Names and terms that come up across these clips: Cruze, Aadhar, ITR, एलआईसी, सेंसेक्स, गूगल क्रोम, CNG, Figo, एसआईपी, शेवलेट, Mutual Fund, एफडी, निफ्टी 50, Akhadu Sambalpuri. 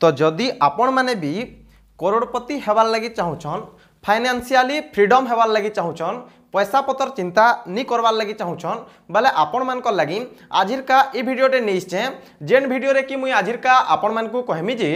तो जदि आपण माने भी करोड़पति हेबार लगी चाहूछन, फाइनेंशियली फ्रीडम हेबार लगी चाहूछन, पैसा पतर चिंता नहीं करवार लगी चाहूछन, बोले आपण मान लगी आजिर का ये भिडियोटे निश्चय जेन भिडियो रे कि मुई आजिर का आपण मान को कहमी जे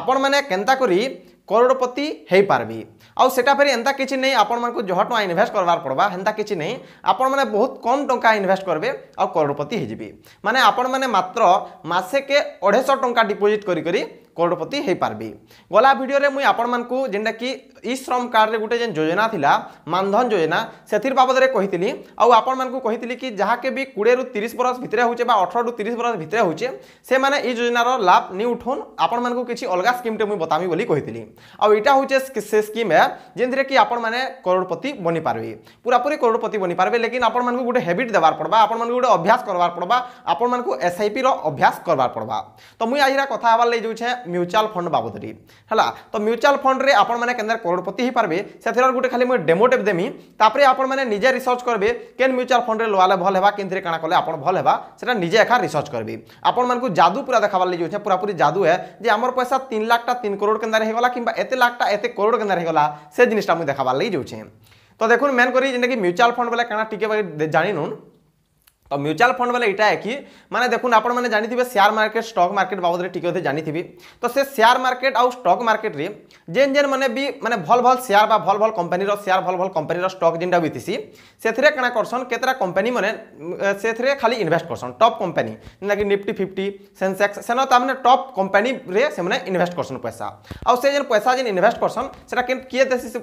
आपण माने केंता करी करोड़पति है पारबी आउ सेटा फेरी एंता किछि नहीं आपण मान को जहटो इन्वेस्ट करवार पड़वा हेंता किछि नहीं आपण माने बहुत कम टंका इन्वेस्ट करबे आ करोड़पति हे जिबी माने आपण माने मात्र मासे के 250 टंका डिपॉजिट करी करी करोड़पति है पारबी। गला वीडियो रे मुई आपण मान को जेंडा कि ई श्रम कार्ड रे गुटे जेन योजना थिला मानधन योजना सेथिर बाबद रे कहितली आ आपण मान को कहितली कि जहा के भी 20 रु 30 वर्ष भितरे होचे बा 18 रु 30 वर्ष भितरे होचे से माने ई योजना रो लाभ नि उठोन आपण मान को किछि अलगा स्कीम ते मुई बतामी बोली कहितली आ इटा होचे से स्कीम है जेंदरे कि आपण माने करोड़पति बनि पारबे पूरा पूरी करोड़पति बनि पारबे लेकिन आपण मान को गुटे हैबिट देबार पड़बा आपण मान को गुटे अभ्यास करवार पड़बा आपण मान को एसआईपी रो अभ्यास करवार पड़बा। तो मुई आइरा कथा हवार ले जो छे म्यूचुअल फंड बाबद रे हला तो म्यूचुअल फंड रे आपण माने केंद्र करोड़पति ही पारबे सेथेर गुटे खाली मुई डेमो टेप देमी तापरे आपण माने निजे रिसर्च करबे केन म्यूचुअल फंड रे लोआले भल हेबा केंद्र काना कोले आपण भल हेबा सेटा निजे एखा रिसर्च करबे आपण मान को जादू पूरा देखावार ले जो छे पूरा पूरी जादू है जे हमर पैसा 3 लाख टा 3 करोड़ केंद्र हे गला किबा एते लाख टा एते करोड़ केंद्र हे गला से जिनिसटा मु देखावार ले जो छे। तो देखो मेन करी जेनकी म्यूचुअल फंड वाला काना टिके जानि नोन तो म्यूचुअल फंड वाले इटा है कि माने देखुन आपण माने जानि थिबे शेयर मार्केट स्टॉक मार्केट बाबद रे टिके होते जानि थिबे तो से शेयर मार्केट आ स्टॉक मार्केट रे जेन जेन माने भी माने भल भल शेयर बा भल भल कंपनी रो शेयर भल भल कंपनी रो स्टॉक जेंडा बिथिसी सेथरे कना करसन केतरा कंपनी माने सेथरे खाली इन्वेस्ट करसन टॉप कंपनी जेना कि निफ्टी 50 सेंसेक्स सेनो ता माने टॉप कंपनी रे से माने इन्वेस्ट करसन पैसा आ से जेन पैसा जेन इन्वेस्ट करसन सेटा के देसी से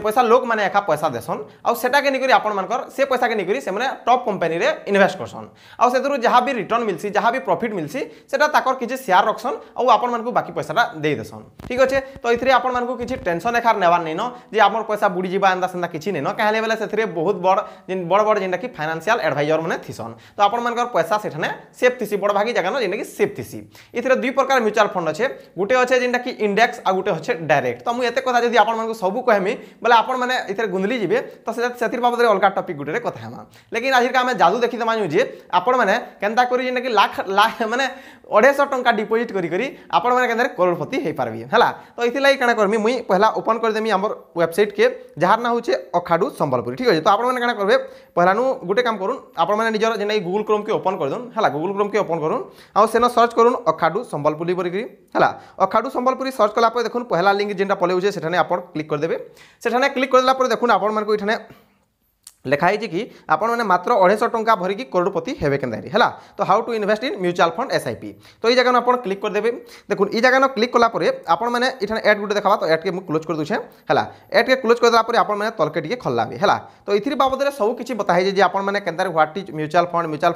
पैसा लोग माने एका पैसा देसन आ सेटा के निकरी आपण मानकर से पैसा के निकरी से माने टॉप कंपनी रे इन्वेस्ट करसन आ सेतरु जहाँ भी रिटर्न मिलसी जहाँ भी प्रॉफिट मिलसी सेटा ताकर किछि शेयर रखसन आ आपण मानकु बाकी पैसाटा देई देसन ठीक अछि। तो इथरे आपण मानकु किछि टेंशन एखार नेबार नै न जे हमर पैसा बुडी जिबा एंदा सेंदा किछि नै न कहले बेला सेथरे बहुत बड़ जेंडा कि फाइनेंशियल एडवाइजर माने थिसन तो आपण मानकर पैसा सेठने सेफ थिसी बड़ भागी जगह न जेंडा कि सेफ थिसी। इथरे दुई प्रकार म्यूचुअल फंड अछि गुटे अछि जेंडा कि इंडेक्स आ गुटे अछि डायरेक्ट। तो मु एते कथा जदि आपण मानकु सबु कहमी बेला आपण माने इथरे गुंदली जिबे तो सेतिर बाबद रे अलगा टॉपिक गुटे रे कथा हेमा लेकिन आजिर का हम जादू आपण माने केंता करी जेना कि लाख लाख माने 250 टंका डिपॉजिट करी करी आपण माने केंद्र करोड़पति हे पारबी हला। तो इथि लाई काना करमी मुई पहला ओपन कर देमी हमर वेबसाइट के जहार ना होचे अखाडू संबलपुरी ठीक है। तो आपण माने काना करबे पहला नु गुटे काम करून आपण माने निजर जेना गूगल क्रोम के ओपन कर दोन हला गूगल क्रोम के ओपन करून आ सेनो सर्च करून अखाडू संबलपुरी बरी करी हला अखाडू संबलपुरी सर्च कला पर देखुन पहला लिंक जेना पले होचे सेठाने आपण क्लिक कर देबे सेठाने क्लिक कर देला पर देखुन आपण मान को इठाने लिखाई कि आपण माने मात्र 250 टंका भरी कि करोड़पति हेबे केंदारी हैला। तो how to invest in mutual fund एसआईपी तो ई जगह न आपण क्लिक कर देबे देखुन ई जगह न क्लिक कोला परे आपण माने इठाने ऐड गुटे देखावा तो ऐड के मु क्लोज कर दुछे हैला ऐड के क्लोज कर दला परे आपण माने तलके टिके खल्लाबे हैला। तो इथिर बाबद रे सब किछि बताहे जे आपण माने केंदारी व्हाट इज म्यूचुअल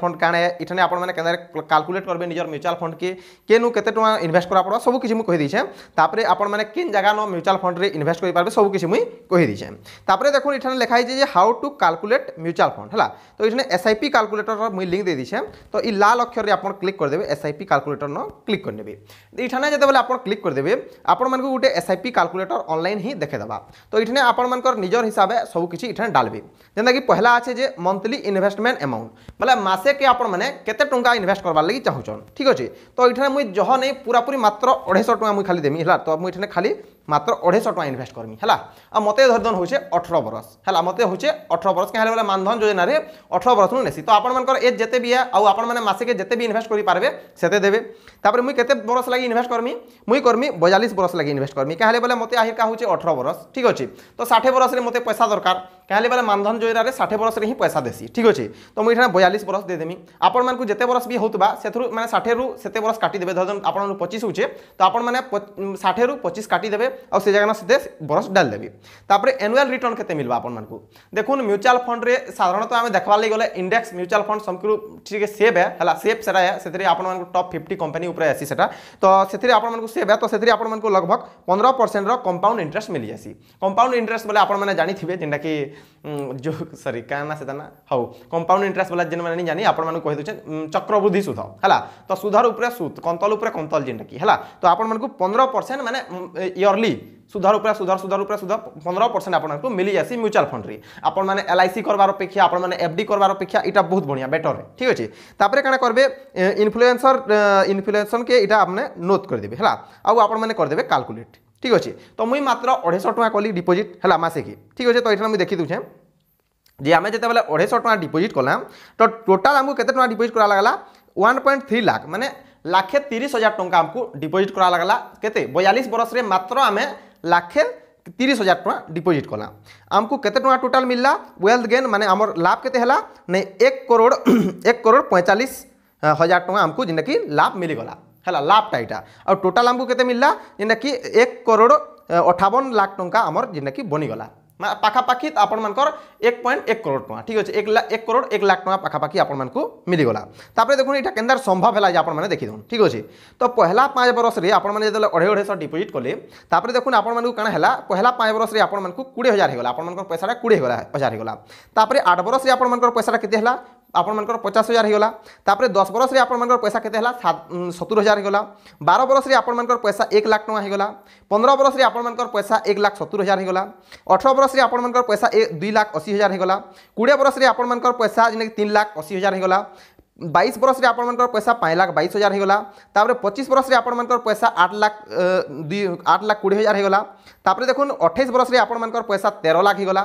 फंड काने इठाने आपण माने केंदारी कैलकुलेट करबे निजर म्यूचुअल फंड के केनु केते टका इन्वेस्ट करा पड़ो सब किछि मु कहि दिछे तापरे आपण माने किन जगह न म्यूचुअल फंड रे इन्वेस्ट करि पारबे सब किछि मु कहि दिछे तापरे देखुन इठाने लिखाई जे how to calculate mutual fund हला। तो इसने एसआईपी कैलकुलेटर मुझे लिंक दे दी है तो ये लाल अक्षर में आप क्लिक करदे एसआईपी कैलकुलेटर न क्लिक करदे इठाने जब आप क्लिक करदे आपण मानक गोटे एसआईपी कैलकुलेटर ऑनलाइन ही देखेदेबा तो इठने आपर निजर हिसाब से सबकि इठने डालबे जेनता कि पहला अच्छे जे मंथली इन्वेस्टमेंट अमाउंट बोले मसे के आप केते टंका इन्वेस्ट करवार लगी चाहूँ ठीक अच्छे। तो इठने मुझे जह नहीं पूरा पूरी मात्र 250 टका मुझे खाली देमी है तो मुझे खाली मात्र 250 टका इन्वेस्ट करमी है आ मत धरदन हो 18 वर्ष है मत हो 18 वर्ष कहले वाला मानधन योजना रे 18 वर्ष नु नेसी तो आपण मानकर एज जते भी है आ आपण माने मासे के जते भी इन्वेस्ट करि पारबे सेते देबे तापर मुई केते वर्ष लागि इन्वेस्ट करमी मुई करमी 42 वर्ष लागि इन्वेस्ट करमी कहले वाला मते आहिर का होचे 18 वर्ष ठीक अछि। तो 60 वर्ष रे मते पैसा दरकार कहले वाला मानधन योजना रे 60 वर्ष रे ही पैसा देसी ठीक अछि। तो मुई इठना 42 वर्ष दे देमी आपण मानकु जते वर्ष भी होतबा सेथरु माने 60 रु सेते वर्ष काटी देबे धरन आपण 25 होचे तो आपण माने 60 रु 25 काटी देबे आ से जगह न सेते वर्ष डाल देबे तापर एनुअल रिटर्न केते मिलबा आपण मानकु देखुन म्यूचुअल फंड रे साधारणतः आमे देखबार लई गले इंडेक्स म्यूचुअल फंड समकरू ठीक है सेफ है हला सेफ सेटा है सेथरे आपन मानको टॉप 50 कंपनी ऊपर आसी सेटा तो सेथरे आपन मानको सेफ है तो सेथरे आपन मानको लगभग 15% रो कंपाउंड इंटरेस्ट मिल जासी कंपाउंड इंटरेस्ट बोले आपन माने जानि थिबे जेंडा कि जो सॉरी काना सेटा ना हौ कंपाउंड इंटरेस्ट बोले जेन माने नि जानि आपन मानको कहि दोछे चक्रवृद्धि सुद हला तो सुधार ऊपर सूद कंतल ऊपर कंतल जेंडा कि हला तो आपन मानको 15% माने ईयर इयरली सुधार उपर सुधार सुधार उपर सुधार 15% आपको मिली जासी म्यूचुअल फंड रे। आपण माने एलआईसी करबार अपेक्षा आपण माने एफडी करबार अपेक्षा इटा बहुत बढ़िया बेटर है, ठीक अछि। तापरे काना करबे इन्फ्लुएंसर इन्फ्लुएंसन के इटा आपने नोट कर देबे हला आ आपण माने कर देबे कैलकुलेट, ठीक अछि। तो मुई मात्र 250 टका कली डिपॉजिट हला मासे की, ठीक अछि। तो इटा मुई देखि दुछे जे हमें जते बेले 250 टका डिपॉजिट कला तो टोटल हमको केते टका डिपॉजिट करा लागला 1.3 लाख माने 1,30,000 टका हमको डिपॉजिट करा लागला केते 42 बरस रे मात्र हमें 1,30,000 टका डिपॉजिट कला। आमको केते टका टोटल मिलला वेल्थ गेन माने हमर लाभ केते हला नै 1,45,000 टका हमको जिने कि लाभ मिली गला हला लाभ टाइटा। और टोटल हमको केते मिलला जिने कि 1,58,00,000 टका हमर जिने कि बनि गला पाखापाखि आपण मानकर 1.1 करोड़ टका, ठीक अछि। 1,01,00,000 टका पाखापाखि आपण मानकु मिली गला। तापरे देखु इटा केनदार संभव हला जे आपण माने देखि दोन, ठीक अछि। तो पहला 5 बरस रे आपण माने जतले 2,500 डिपॉजिट कले तापरे देखु आपण मानकु काना हला पहला 5 बरस रे आपण मानकु 20,000 हे गला आपण मानकर पैसाडा 20,000 हे गला। तापरे 8 बरस रे आपण मानकर पैसाडा केते हला आपण मानकर 50,000 हे गला। तापरे 10 बरस रे आपण मानकर पैसा केते हला 70,000 हे गला। 12 बरस रे आपण मानकर पैसा 1,00,000 टका हे गला। 15 बरस रे आपण मानकर पैसा 1,70,000 हे गला। 18 बरस रे आपण मानकर पैसा 2,80,000 हे गला। 20 बरस रे आपण मानकर पैसा जने 3,80,000 हे गला। 22 बरस रे आपण मानकर पैसा 5,22,000 हे गला। तापरे 25 बरस रे आपण मानकर पैसा 8,20,000 हे गला। तापरे देखुन 28 बरस रे आपण मानकर पैसा 13,00,000 हे गला।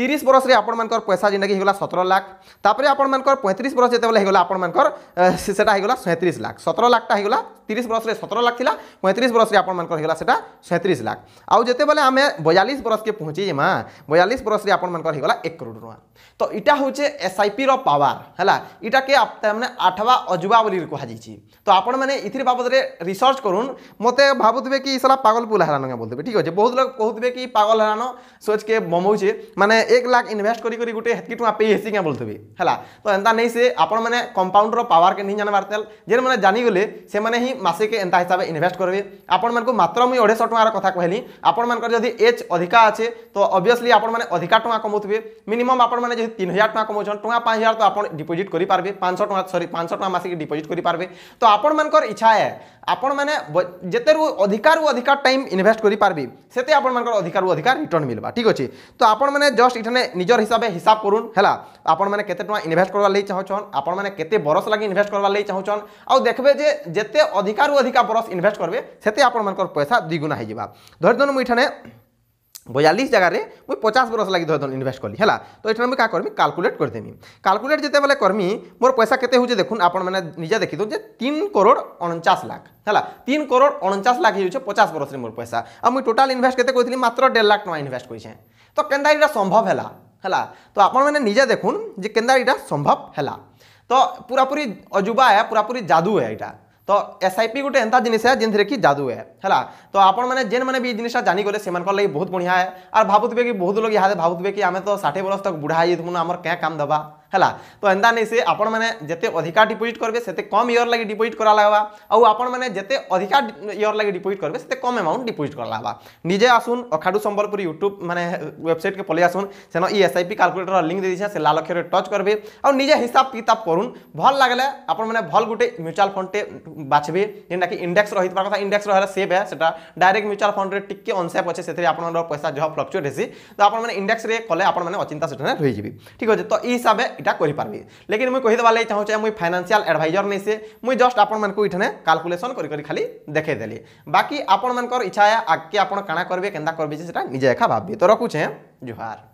30 बरस रे आपण मानकर पैसा जिनकी हेगला 17,00,000। तापरे आपण मानकर 35 बरस जते बेले हेगला आपण मानकर सेटा हेगला 37,00,000। 17,00,000 ता हेगला 30 बरस रे 17,00,000 थिला। 35 बरस रे आपण मानकर हेगला सेटा 37,00,000। आउ जते बेले हमें 42 बरस के पहुंची जेमा 42 बरस रे आपण मानकर हेगला 1 करोड़ रुपया। तो इटा होचे एसआईपी रो पावर हला इटा के आपते हमने आठवा अजुबा बोली कहै छी। तो आपण माने इथिर बाबद रे रिसर्च करून मते भाबुतबे कि इसला पागल पुला हरानो बोलबे, ठीक अछि। बहुत लोग कहतबे कि पागल हरानो सोच के बमौ छै माने 1,00,000 इन्वेस्ट करी करी गुटे हेतकी टका पे हेसी के बोलथबे हला। तो एंता नै से आपण माने कंपाउंड रो पावर के नै जानबार तल जे माने जानि गेले से माने ही मासे के एंता हिसाब इन्वेस्ट करबे। आपण मन को मात्र मई 250 टका रो कथा कहली आपण मन कर जदी एज अधिका आछे तो ऑब्वियसली आपण माने अधिका टका कमौथबे। मिनिमम आपण माने जदी 3,000 टका कमौछन टका 5,000 तो आपण डिपॉजिट करि पारबे 500 टका सॉरी 500 टका मासे के डिपॉजिट करि पारबे। तो आपण मन कर इच्छा है आपण माने जेतेरु अधिकारु अधिका टाइम इन्वेस्ट करि पारबे सेते आपण मन कर अधिकारु अधिका रिटर्न मिलबा, ठीक अछि। तो आपण माने जस्ट इठने निजर हिसाब हिसाब करून हला आपण माने केते टका इन्वेस्ट करवा ले चाहो छन आपण माने केते बरस लागि इन्वेस्ट करवा ले चाहो छन आ देखबे जे जेते अधिकारु अधिका बरस इन्वेस्ट करबे सेते आपण मन कर पैसा द्विगुना हे जेबा। धरदन मु इठने 42 जगह रे मुई 50 बरस लागि धरदन इन्वेस्ट करली हला। तो इठने मुई का करमी कैलकुलेट कर देमी। कैलकुलेट जेते बेले करमी मोर पैसा केते होजे देखुन आपण माने निजा देखि दो जे 3,49,00,000 हला 3,49,00,000 हे होचे 50 बरस रे मोर पैसा आ मुई टोटल इन्वेस्ट केते कहितली मात्र 1,50,000 टका इन्वेस्ट करि छै। तो केंदा इटा संभव हला हला। तो आपण माने निजा देखुन जे केंदा इटा संभव हला। तो पूरा पूरी अजुबा है पूरा पूरी जादू है इटा। तो एसआईपी गोटे एंता जिनिस है जिनसे कि जादू है हला। तो आपण माने जेन माने भी जिनिसा जानी गले सेमन को लई बहुत बढ़िया है। आर भाबुतबे कि बहुत लोग यादे भाबुतबे कि आमे तो 60 बरस तक बुढ़ा आइ तुमन हमर क्या काम दबा हला। तो एंदा नै से आपण माने जते अधिका डिपॉजिट करबे सेते कम इयर लागि डिपॉजिट करा लागबा आ आपण माने जते अधिका इयर लागि डिपॉजिट करबे सेते कम अमाउंट डिपॉजिट करा लागबा। निजे आसुन अखाडू संबलपुरी यूट्यूब माने वेबसाइट के पले आसुन सेनो ई एसआईपी कैलकुलेटर लिंक दे दिछा से लाल अक्षर रे टच करबे आ निजे हिसाब किताब करून भल लागले आपण माने भल गुटे म्यूचुअल फंड ते बाछबे जेना कि इंडेक्स रहित पर कथा इंडेक्स रहला सेफ है सेटा डायरेक्ट म्यूचुअल फंड रे टिके अनसेफ अछि सेते आपण रो पैसा जो फ्लक्चुएट हेसी तो आपण माने इंडेक्स रे कले आपण माने अचिंता सेटा रहि जेबी, ठीक अछि। तो ई हिसाब इटा करि पारबे। लेकिन मुई कहि देबा ले चाहू छै मुई फाइनेंशियल एडवाइजर नै से मुई जस्ट आपन मन को इठने कैलकुलेशन करि करि खाली देखे देली। बाकी आपन मन कर इच्छा है आके आपन काना करबे केंदा करबे सेटा निजे एका भाबबे। तो रखू छै जोहार।